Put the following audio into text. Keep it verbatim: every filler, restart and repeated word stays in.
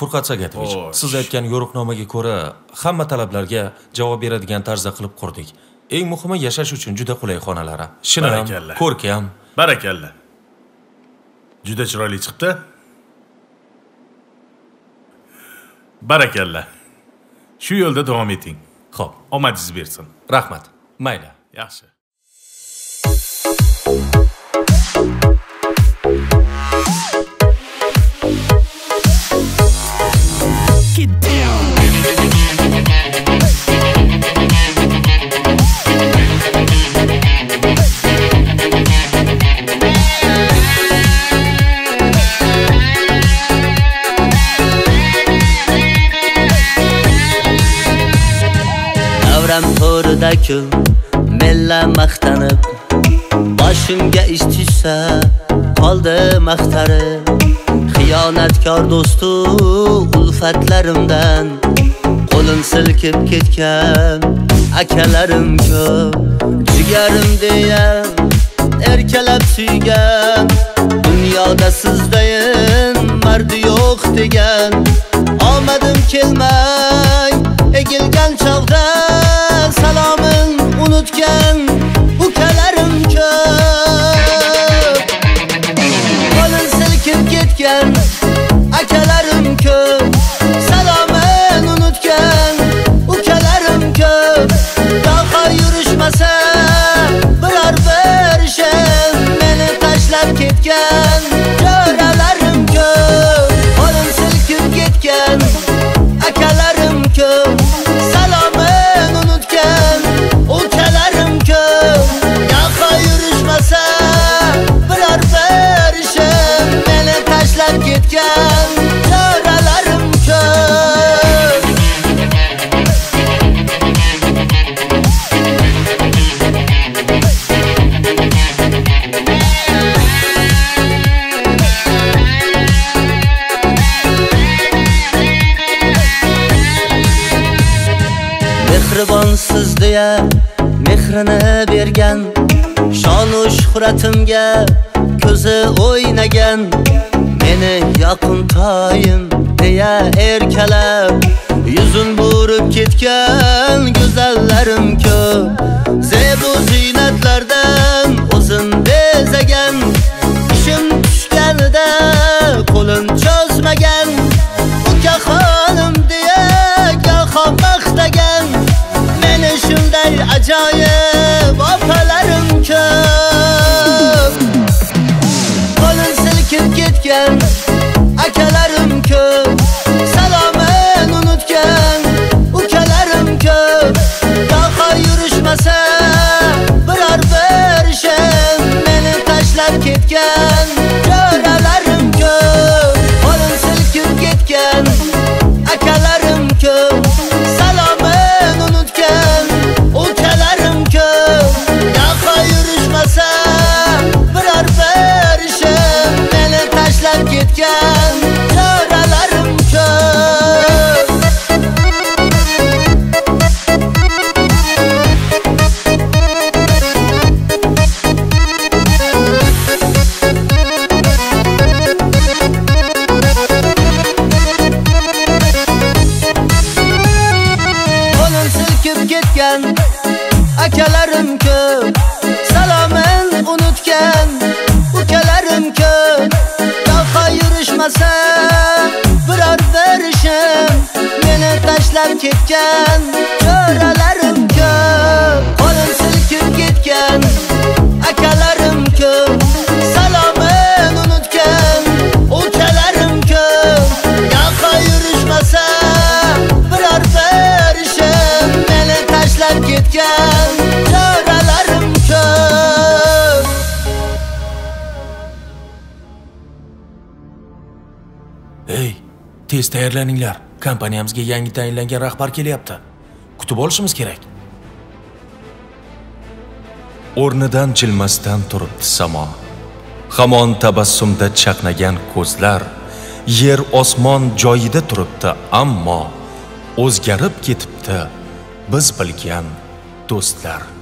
Furqat Sagatovich, siz aytgan yo'riqnomaga ko'ra hamma talablarga javob beradigan tarzda qilib qurdik. Eng muhimi yashash uchun juda qulay xonalari. Shinam, ko'rkam. Barakalla. Juda chiroyli chiqdi. Barakalla. Shu yo'lda davom eting. Xo'p, omadingiz bersin. Rahmat. Mayla. Yaxshi. Ko'rdaki mella maqtanib boshimga ish tushsa qoldi maqtari xiyonatkor do'stu ulfatlarimdan qo'lim silkib ketgan akalarim ko'p jigarim deya erkalab suygan dunyoda sizdayin mardi yo'q degan omadim kelmay egilgan chog'da salomim unutgan ukalarim ko'p qo'lim silkib ketgan akalarim ko'p salomim unutgan ukalarim ko'p to'g'ri yurishmasa biror bir ishim meni tashlab ketgan jo'ralarim ko'p qo'lim silkib ketgan akalarim ko'p Mehribonsiz deya mehrini bergan shonu shuhratimga ko'zi o'ynagan meni yaqin toyim deya erkalab yuzun burib ketgan go'zallarim ko'p zebu ziynatlardan o'zim bezagan ishim tushganida qo'lim cho'zmagan uka xonim deya go'xon maqtagan meni shunday ajoyib opalarim ko'p qo'lim silkib ketgan akalarim ko'p salomim unutgan ukalarim ko'p to'g'ri yurishmasa biror bir ishim meni tashlab ketgan jo'ralarim ko'p qo'lim silkib ketgan akalarim ko'p salomim unutgan ukalarim ko'p to'g'ri yurishmasa biror bir ishim meni tashlab ketgan jo'ralarim ko'p. Qo'lim silkib ketgan akalarim ko'p salomim unutgan ukalarim ko'p to'g'ri yurishmasa biror bir ishim meni tashlab ketgan jo'ralarim ko'p qo'lim silkib ketgan akalarim ko'p salomim unutgan ukalarim ko'p to'g'ri yurishmasa biror bir ishim meni tashlab ketgan jo'ralarim ko'p. Ey, tez tayyorlaninglar. Kompaniyamizga yangi tayinlangan rahbar kelyapti. Kutib olishimiz kerak. O'rnidan jilmasdan turibdi samo. Hamon tabassumda chaqnagan ko'zlar yer osmon joyida turibdi, ammo o'zgarib ketibdi biz bilgan do'stlar.